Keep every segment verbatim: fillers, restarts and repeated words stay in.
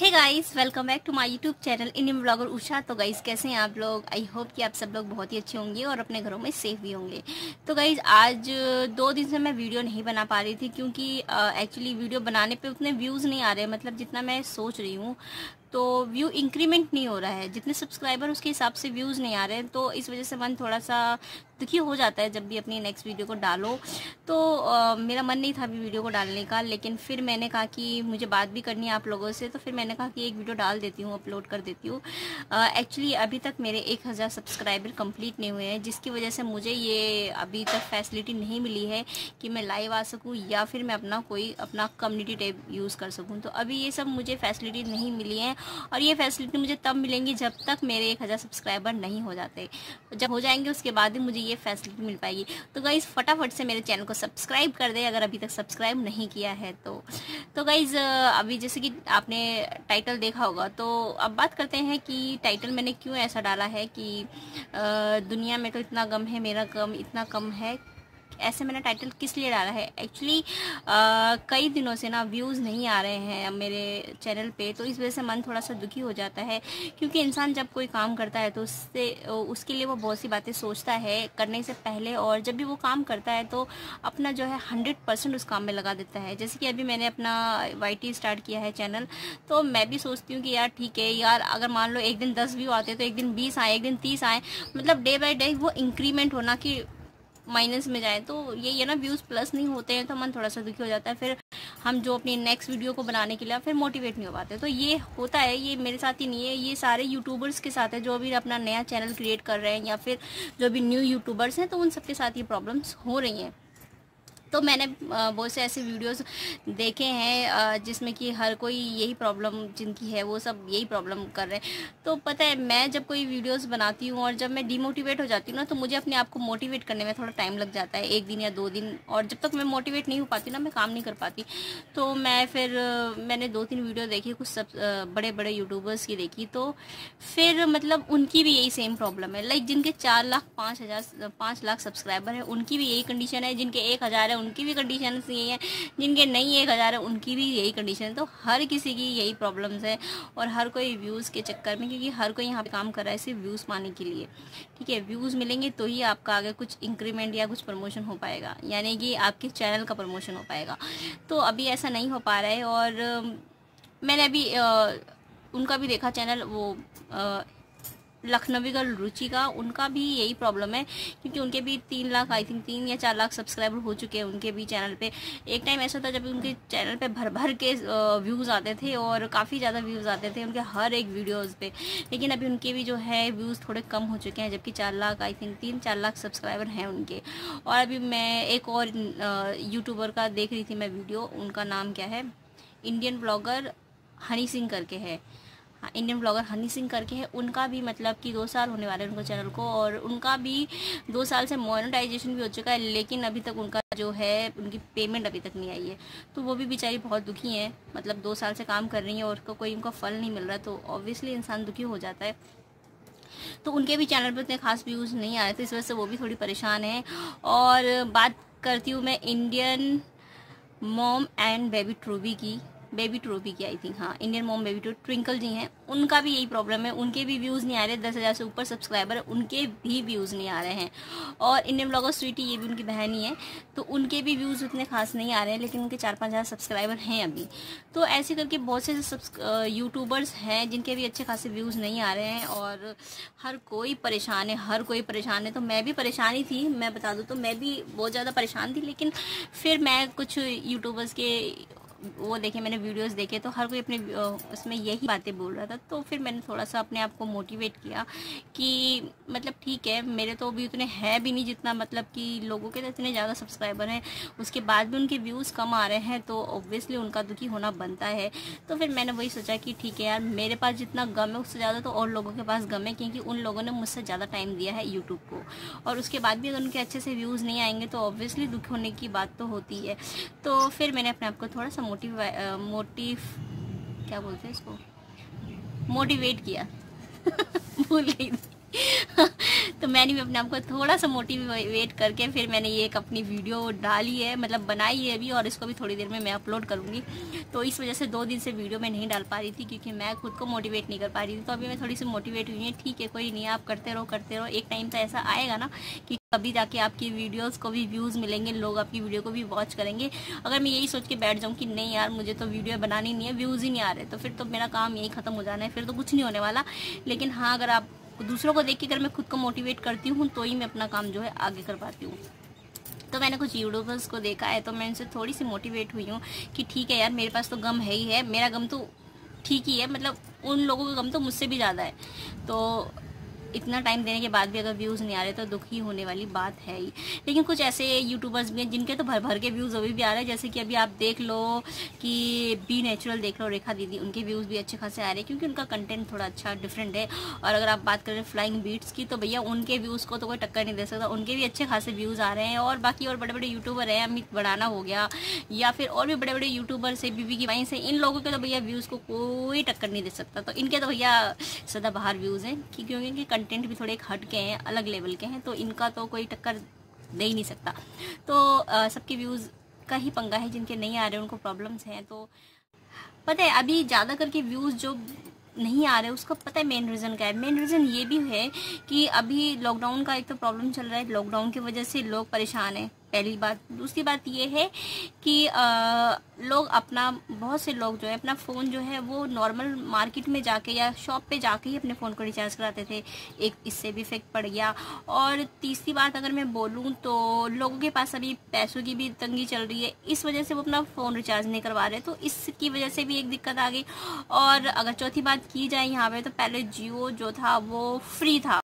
Hey guys, welcome back to my YouTube channel Indian vlogger Usha. तो guys कैसे हैं आप लोग? आई होप कि आप सब लोग बहुत ही अच्छे होंगे और अपने घरों में सेफ भी होंगे। तो गाइस आज दो दिन से मैं वीडियो नहीं बना पा रही थी क्योंकि एक्चुअली वीडियो बनाने पे उतने व्यूज़ नहीं आ रहे, मतलब जितना मैं सोच रही हूँ तो व्यू इंक्रीमेंट नहीं हो रहा है, जितने सब्सक्राइबर उसके हिसाब से व्यूज़ नहीं आ रहे हैं। तो इस वजह से मन थोड़ा सा दुखी हो जाता है जब भी अपनी नेक्स्ट वीडियो को डालो। तो आ, मेरा मन नहीं था अभी वीडियो को डालने का, लेकिन फिर मैंने कहा कि मुझे बात भी करनी है आप लोगों से, तो फिर मैंने कहा कि एक वीडियो डाल देती हूँ, अपलोड कर देती हूँ। एक्चुअली अभी तक मेरे एक हज़ार सब्सक्राइबर कम्प्लीट नहीं हुए हैं, जिसकी वजह से मुझे ये अभी तक फैसिलिटी नहीं मिली है कि मैं लाइव आ सकूँ या फिर मैं अपना कोई अपना कम्युनिटी टैब यूज़ कर सकूँ। तो अभी ये सब मुझे फैसिलिटी नहीं मिली है और ये फैसिलिटी मुझे तब मिलेंगी जब तक मेरे एक हज़ार सब्सक्राइबर नहीं हो जाते। जब हो जाएंगे उसके बाद ही मुझे ये फैसिलिटी मिल पाएगी। तो गाइज़ फटाफट से मेरे चैनल को सब्सक्राइब कर दे अगर अभी तक सब्सक्राइब नहीं किया है तो। तो गाइज़ अभी जैसे कि आपने टाइटल देखा होगा, तो अब बात करते हैं कि टाइटल मैंने क्यों ऐसा डाला है कि दुनिया में तो इतना गम है, मेरा गम इतना कम है। ऐसे मैंने टाइटल किस लिए डाला है? एक्चुअली कई दिनों से ना व्यूज़ नहीं आ रहे हैं मेरे चैनल पे, तो इस वजह से मन थोड़ा सा दुखी हो जाता है क्योंकि इंसान जब कोई काम करता है तो उससे उसके लिए वो बहुत सी बातें सोचता है करने से पहले, और जब भी वो काम करता है तो अपना जो है हंड्रेड परसेंट उस काम में लगा देता है। जैसे कि अभी मैंने अपना वाई टी स्टार्ट किया है चैनल, तो मैं भी सोचती हूँ कि यार ठीक है यार, अगर मान लो एक दिन दस व्यू आते तो एक दिन बीस आए, एक दिन तीस आए, मतलब डे बाई डे वो इंक्रीमेंट होना कि माइनस में जाए। तो ये ये ना व्यूज़ प्लस नहीं होते हैं तो मन थोड़ा सा दुखी हो जाता है, फिर हम जो अपनी नेक्स्ट वीडियो को बनाने के लिए फिर मोटिवेट नहीं हो पाते। तो ये होता है, ये मेरे साथ ही नहीं है, ये सारे यूट्यूबर्स के साथ है जो भी अपना नया चैनल क्रिएट कर रहे हैं या फिर जो भी न्यू यूट्यूबर्स हैं, तो उन सबके साथ ये प्रॉब्लम्स हो रही हैं। तो मैंने बहुत से ऐसे वीडियोस देखे हैं जिसमें कि हर कोई यही प्रॉब्लम जिनकी है वो सब यही प्रॉब्लम कर रहे हैं। तो पता है मैं जब कोई वीडियोस बनाती हूँ और जब मैं डीमोटिवेट हो जाती हूँ ना, तो मुझे अपने आप को मोटिवेट करने में थोड़ा टाइम लग जाता है, एक दिन या दो दिन, और जब तक मैं मोटिवेट नहीं हो पाती ना मैं काम नहीं कर पाती। तो मैं फिर मैंने दो तीन वीडियो देखी कुछ सब बड़े बड़े यूट्यूबर्स की देखी, तो फिर मतलब उनकी भी यही सेम प्रॉब्लम है। लाइक जिनके चार लाख पाँच हज़ार पाँच लाख सब्सक्राइबर है उनकी भी यही कंडीशन है, जिनके एक हज़ार उनकी भी कंडीशन यही है, जिनके नहीं एक हज़ार है उनकी भी यही कंडीशन है। तो हर किसी की यही प्रॉब्लम्स है और हर कोई व्यूज़ के चक्कर में, क्योंकि हर कोई यहाँ पे काम कर रहा है सिर्फ व्यूज़ पाने के लिए। ठीक है, व्यूज़ मिलेंगे तो ही आपका आगे कुछ इंक्रीमेंट या कुछ प्रमोशन हो पाएगा, यानी कि आपके चैनल का प्रमोशन हो पाएगा। तो अभी ऐसा नहीं हो पा रहा है। और मैंने अभी आ, उनका भी देखा चैनल, वो आ, लखनवी गर्ल रुचि का, उनका भी यही प्रॉब्लम है क्योंकि उनके भी तीन लाख आई थिंक तीन या चार लाख सब्सक्राइबर हो चुके हैं उनके भी चैनल पे। एक टाइम ऐसा था जब उनके चैनल पे भर भर के व्यूज़ आते थे और काफ़ी ज़्यादा व्यूज़ आते थे उनके हर एक वीडियोस पे, लेकिन अभी उनके भी जो है व्यूज़ थोड़े कम हो चुके हैं, जबकि चार लाख आई थिंक तीन चार लाख सब्सक्राइबर हैं उनके। और अभी मैं एक और यूट्यूबर का देख रही थी मैं वीडियो, उनका नाम क्या है, इंडियन व्लॉगर हनी सिंह करके है, इंडियन ब्लॉगर हनी सिंह करके है। उनका भी मतलब कि दो साल होने वाले हैं उनको चैनल को, और उनका भी दो साल से मोनेटाइजेशन भी हो चुका है, लेकिन अभी तक उनका जो है उनकी पेमेंट अभी तक नहीं आई है। तो वो भी बेचारी बहुत दुखी हैं, मतलब दो साल से काम कर रही हैं और कोई उनका फल नहीं मिल रहा, तो ऑब्वियसली इंसान दुखी हो जाता है। तो उनके भी चैनल पर उतने खास व्यूज़ नहीं आए, तो इस वजह से वो भी थोड़ी परेशान है। और बात करती हूँ मैं इंडियन मॉम एंड बेबी ट्रूबी की, बेबी ट्रूबी की आई थिंक, हाँ Indian mom baby true twinkle ji हैं, उनका भी यही प्रॉब्लम है, उनके भी व्यूज़ नहीं आ रहे, दस हज़ार से ऊपर सब्सक्राइबर उनके भी व्यूज़ नहीं आ रहे हैं। और इंडियन व्लॉगर स्वीटी, ये भी उनकी बहन ही है, तो उनके भी व्यूज़ उतने खास नहीं आ रहे हैं, लेकिन उनके चार पाँच हज़ार सब्सक्राइबर हैं अभी। तो ऐसे करके बहुत से यूट्यूबर्स हैं जिनके भी अच्छे खासे व्यूज़ नहीं आ रहे हैं और हर कोई परेशान है, हर कोई परेशान है। तो मैं भी परेशान ही थी, मैं बता दूँ तो मैं भी बहुत ज़्यादा परेशान थी, लेकिन फिर मैं कुछ यूट्यूबर्स के वो देखे, मैंने वीडियोस देखे, तो हर कोई अपने उसमें यही बातें बोल रहा था, तो फिर मैंने थोड़ा सा अपने आप को मोटिवेट किया कि मतलब ठीक है, मेरे तो अभी उतने हैं भी नहीं जितना मतलब कि लोगों के तो इतने ज़्यादा सब्सक्राइबर हैं, उसके बाद भी उनके व्यूज़ कम आ रहे हैं, तो ऑब्वियसली उनका दुखी होना बनता है। तो फिर मैंने वही सोचा कि ठीक है यार, मेरे पास जितना गम है उससे ज़्यादा तो और लोगों के पास गम है, क्योंकि उन लोगों ने मुझसे ज़्यादा टाइम दिया है यूट्यूब को, और उसके बाद भी अगर उनके अच्छे से व्यूज़ नहीं आएंगे तो ऑब्वियसली दुखी होने की बात तो होती है। तो फिर मैंने अपने आप को थोड़ा सा मोटिव मोटिव क्या बोलते हैं इसको, मोटिवेट किया भूल गई थी तो मैंने भी अपने आप को थोड़ा सा मोटिवेट करके फिर मैंने ये एक अपनी वीडियो डाली है, मतलब बनाई है अभी, और इसको भी थोड़ी देर में मैं अपलोड करूँगी। तो इस वजह से दो दिन से वीडियो मैं नहीं डाल पा रही थी क्योंकि मैं खुद को मोटिवेट नहीं कर पा रही थी। तो अभी मैं थोड़ी सी मोटिवेट हुई है, ठीक है कोई नहीं, आप करते रहो करते रहो, एक टाइम तो ऐसा आएगा ना कि कभी जाके आपकी वीडियोस को भी व्यूज़ मिलेंगे, लोग आपकी वीडियो को भी वॉच करेंगे। अगर मैं यही सोच के बैठ जाऊँ कि नहीं यार मुझे तो वीडियो बनानी नहीं है, व्यूज़ ही नहीं आ रहे, तो फिर तो मेरा काम यही ख़त्म हो जाना है, फिर तो कुछ नहीं होने वाला। लेकिन हाँ, अगर आप दूसरों को देख के अगर मैं खुद को मोटिवेट करती हूँ तो ही मैं अपना काम जो है आगे कर पाती हूँ। तो मैंने कुछ यूट्यूबर्स को देखा है तो मैं उनसे थोड़ी सी मोटिवेट हुई हूँ कि ठीक है यार मेरे पास तो गम है ही है, मेरा गम तो ठीक ही है, मतलब उन लोगों का गम तो मुझसे भी ज़्यादा है। तो इतना टाइम देने के बाद भी अगर व्यूज़ नहीं आ रहे तो दुखी होने वाली बात है ही। लेकिन कुछ ऐसे यूट्यूबर्स भी हैं जिनके तो भर भर के व्यूज़ अभी भी आ रहे हैं, जैसे कि अभी आप देख लो कि बी नेचुरल देख लो, रेखा दीदी, उनके व्यूज़ भी अच्छे खासे आ रहे हैं क्योंकि उनका कंटेंट थोड़ा अच्छा डिफरेंट है। और अगर आप बात करें फ्लाइंग बीट्स की तो भैया उनके व्यूज़ को तो कोई टक्कर नहीं दे सकता, उनके भी अच्छे खासे व्यूज़ आ रहे हैं। और बाकी और बड़े बड़े यूट्यूबर हैं, अमित बड़ाना हो गया या फिर और भी बड़े बड़े यूट्यूबर्स है, बीबी की विंसे, इन लोगों के तो भैया व्यूज़ को कोई टक्कर नहीं दे सकता। तो इनके तो भैया सदाबहार व्यूज़ हैं क्योंकि इनके कंटेंट भी थोड़े हट के हैं, अलग लेवल के हैं, तो इनका तो कोई टक्कर दे ही नहीं सकता। तो सबके व्यूज़ का ही पंगा है, जिनके नहीं आ रहे उनको प्रॉब्लम्स हैं। तो पता है अभी ज़्यादा करके व्यूज़ जो नहीं आ रहे उसका पता है मेन रीज़न क्या है। मेन रीज़न ये भी है कि अभी लॉकडाउन का एक तो प्रॉब्लम चल रहा है, लॉकडाउन की वजह से लोग परेशान हैं, पहली बात। दूसरी बात ये है कि आ, लोग अपना, बहुत से लोग जो है अपना फ़ोन जो है वो नॉर्मल मार्केट में जाके या शॉप पे जाके ही अपने फ़ोन को रिचार्ज कराते थे, एक इससे भी इफेक्ट पड़ गया। और तीसरी बात अगर मैं बोलूँ तो लोगों के पास अभी पैसों की भी तंगी चल रही है, इस वजह से वो अपना फ़ोन रिचार्ज नहीं करवा रहे, तो इसकी वजह से भी एक दिक्कत आ गई। और अगर चौथी बात की जाए यहाँ पर तो पहले जियो जो था वो फ्री था,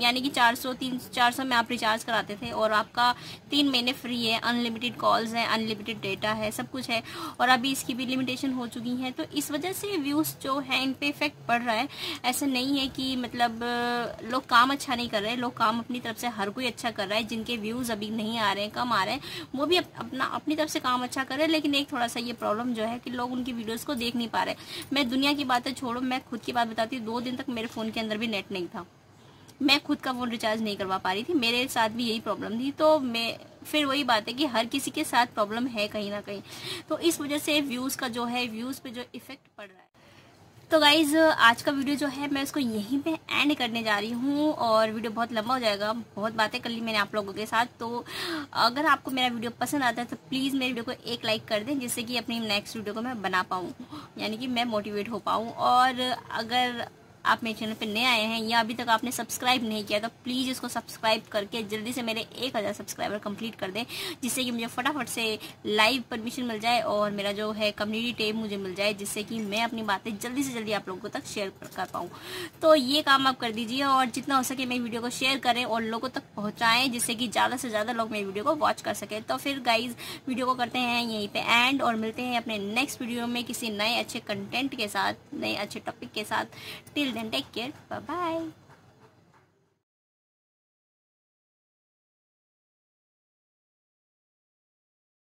यानी कि चार सौ तीन सौ चार सौ में आप रिचार्ज कराते थे और आपका तीन महीने फ्री है, अनलिमिटेड कॉल्स हैं, अनलिमिटेड डेटा है, सब कुछ है। और अभी इसकी भी लिमिटेशन हो चुकी है, तो इस वजह से व्यूज़ जो है इन पे इफेक्ट पड़ रहा है। ऐसा नहीं है कि मतलब लोग काम अच्छा नहीं कर रहे, लोग काम अपनी तरफ से हर कोई अच्छा कर रहा है, जिनके व्यूज़ अभी नहीं आ रहे हैं, कम आ रहे हैं, वो भी अपना अपनी तरफ से काम अच्छा कर रहे हैं। लेकिन एक थोड़ा सा ये प्रॉब्लम जो है कि लोग उनकी वीडियोज़ को देख नहीं पा रहे। मैं दुनिया की बातें छोड़ो, मैं खुद की बात बताती हूँ, दो दिन तक मेरे फ़ोन के अंदर भी नेट नहीं था, मैं खुद का फ़ोन रिचार्ज नहीं करवा पा रही थी, मेरे साथ भी यही प्रॉब्लम थी। तो मैं फिर वही बात है कि हर किसी के साथ प्रॉब्लम है कहीं ना कहीं, तो इस वजह से व्यूज़ का जो है, व्यूज़ पे जो इफ़ेक्ट पड़ रहा है। तो गाइज़ आज का वीडियो जो है मैं उसको यहीं पे एंड करने जा रही हूँ, और वीडियो बहुत लंबा हो जाएगा, बहुत बातें कर ली मैंने आप लोगों के साथ। तो अगर आपको मेरा वीडियो पसंद आता है तो प्लीज़ मेरे वीडियो को एक लाइक कर दें, जिससे कि अपनी नेक्स्ट वीडियो को मैं बना पाऊँ, यानी कि मैं मोटिवेट हो पाऊँ। और अगर आप मेरे चैनल पे नए आए हैं या अभी तक आपने सब्सक्राइब नहीं किया तो प्लीज़ इसको सब्सक्राइब करके जल्दी से मेरे एक हज़ार सब्सक्राइबर कंप्लीट कर दें, जिससे कि मुझे फटाफट से लाइव परमिशन मिल जाए और मेरा जो है कम्युनिटी टैब मुझे मिल जाए, जिससे कि मैं अपनी बातें जल्दी से जल्दी आप लोगों तक शेयर कर पाऊँ। तो ये काम आप कर दीजिए और जितना हो सके मेरी वीडियो को शेयर करें और लोगों तक पहुँचाएँ, जिससे कि ज़्यादा से ज़्यादा लोग मेरी वीडियो को वॉच कर सकें। तो फिर गाइज़ वीडियो को करते हैं यहीं पर एंड, और मिलते हैं अपने नेक्स्ट वीडियो में किसी नए अच्छे कंटेंट के साथ, नए अच्छे टॉपिक के साथ। Till then take care, bye bye।